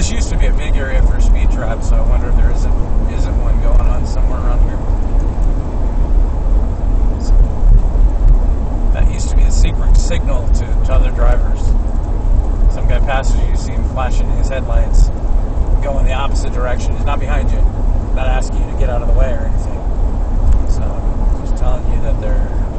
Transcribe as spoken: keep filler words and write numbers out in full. This used to be a big area for a speed trap, so I wonder if there isn't isn't one going on somewhere around here. So that used to be a secret signal to, to other drivers. Some guy passes you, you see him flashing his headlights, going the opposite direction. He's not behind you, not asking you to get out of the way or anything. So just telling you that they're